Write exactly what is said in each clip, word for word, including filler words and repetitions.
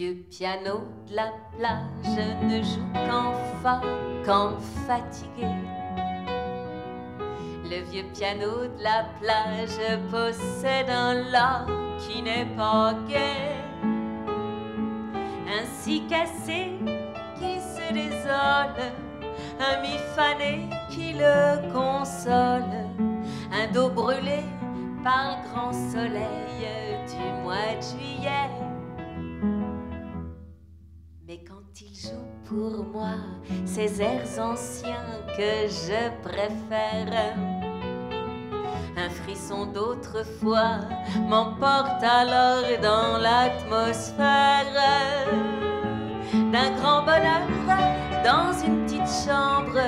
vieux piano de la plage ne joue qu'en fa, qu'en fatigué. Le vieux piano de la plage possède un la qui n'est pas gai, ainsi cassé qui se désole, un mi fané qui le console, un do brûlé par le grand soleil du mois de juillet. Mais quand il joue pour moi ces airs anciens que je préfère, un frisson d'autrefois m'emporte alors dans l'atmosphère d'un grand bonheur dans une petite chambre.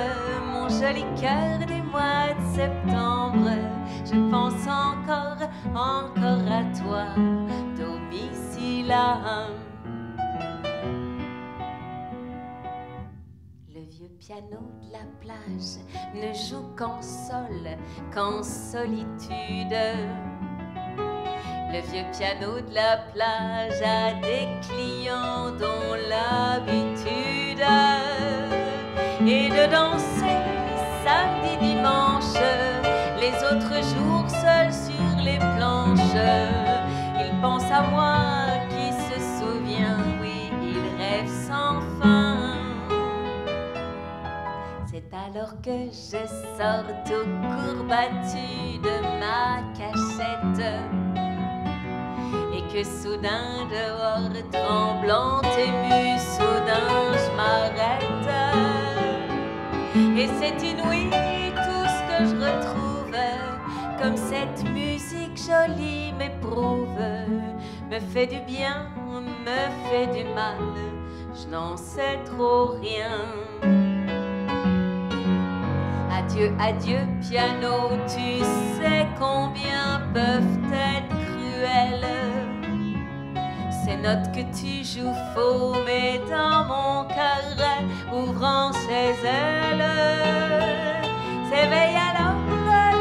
Mon joli cœur des mois de septembre, je pense encore, encore à toi, Tommy Silla. Le vieux piano de la plage ne joue qu'en sol, qu'en solitude. Le vieux piano de la plage a des clients dont l'habitude est de danser samedi, dimanche, les autres jours seuls sur les planches. Il pense à moi qui se souvient, oui, il rêve sans fin. C'est alors que je sors tout courbatue de ma cachette, que soudain dehors, tremblante, émue, soudain je m'arrête. Et c'est inouï tout ce que je retrouve, comme cette musique jolie m'éprouve, me fait du bien, me fait du mal, je n'en sais trop rien. Adieu, adieu piano, tu sais combien peuvent être cruelles ces notes que tu joues faux, mais dans mon cœur, ouvrant ses ailes, s'éveille alors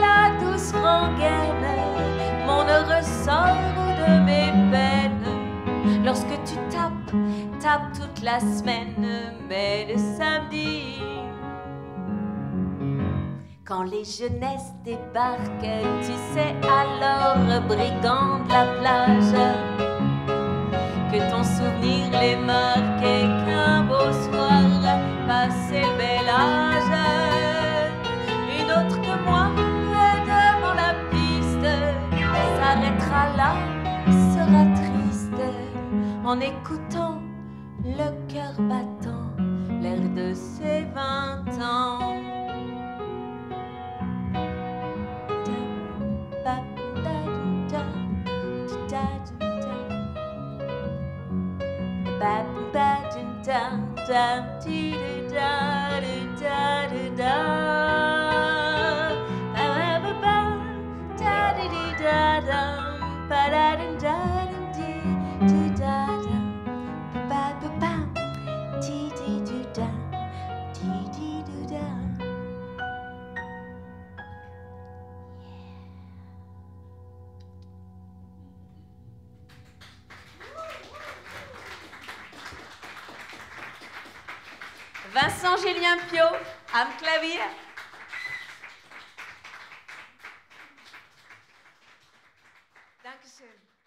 la douce rengaine, mon heureux sort de mes peines. Lorsque tu tapes, tapes toute la semaine, mais le samedi, quand les jeunesses débarquent, tu sais alors, brigand de la plage, que ton souvenir les marque et qu'un beau soir passé le bel âge, une autre que moi devant la piste s'arrêtera là, sera triste, en écoutant le cœur battant l'air de ses vingt ans. Vincent Julien Piot am Klavier. Dankeschön.